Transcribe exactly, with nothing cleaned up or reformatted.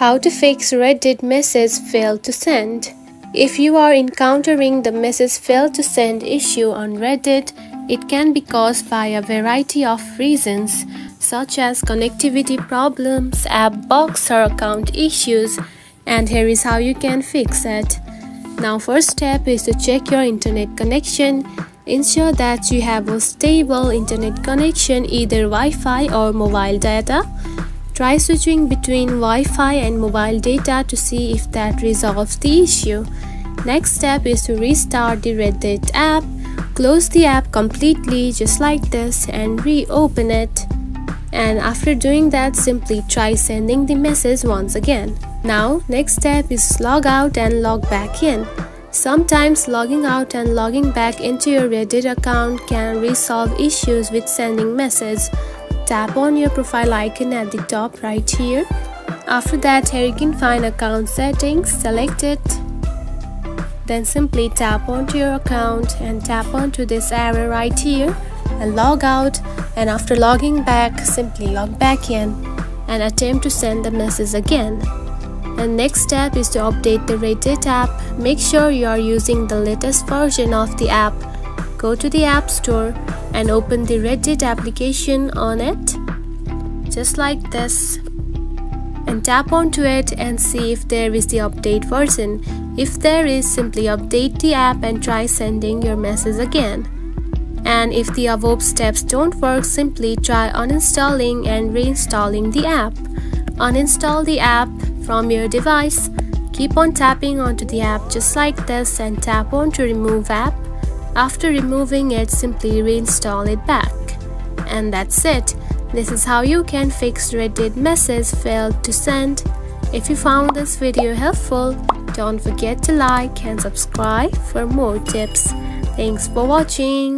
How to fix Reddit message failed to send. If you are encountering the message failed to send issue on Reddit, it can be caused by a variety of reasons, such as connectivity problems, app bugs, or account issues, and here is how you can fix it. Now, first step is to check your internet connection. Ensure that you have a stable internet connection, either Wi-Fi or mobile data. Try switching between Wi-Fi and mobile data to see if that resolves the issue. Next step is to restart the Reddit app. Close the app completely, just like this, and reopen it. And after doing that, simply try sending the message once again. Now, next step is log out and log back in. Sometimes logging out and logging back into your Reddit account can resolve issues with sending messages. Tap on your profile icon at the top right here. After that, here you can find account settings, select it. Then simply tap onto your account and tap onto this arrow right here and log out, and after logging back, simply log back in and attempt to send the message again. And next step is to update the Reddit app. Make sure you are using the latest version of the app. Go to the App Store and open the Reddit application on it, just like this, and tap onto it and see if there is the update version. If there is, simply update the app and try sending your message again. And if the above steps don't work, simply try uninstalling and reinstalling the app. Uninstall the app from your device. Keep on tapping onto the app just like this and tap on to remove app. After removing it, simply reinstall it back. And that's it. This is how you can fix Reddit message failed to send. If you found this video helpful, don't forget to like and subscribe for more tips. Thanks for watching.